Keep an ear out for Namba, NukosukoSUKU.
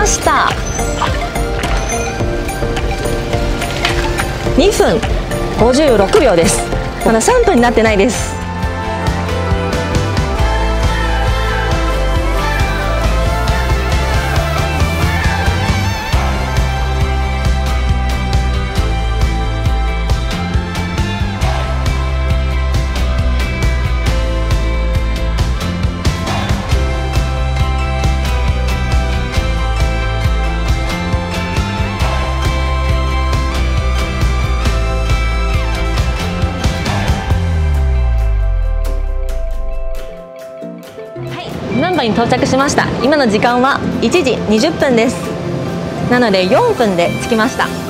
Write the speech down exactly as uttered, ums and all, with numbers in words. ました。にふんごじゅうろくびょうです。まださんぷんになってないです。難波に到着しました。今の時間はいちじにじゅっぷんです。なのでよんぷんで着きました。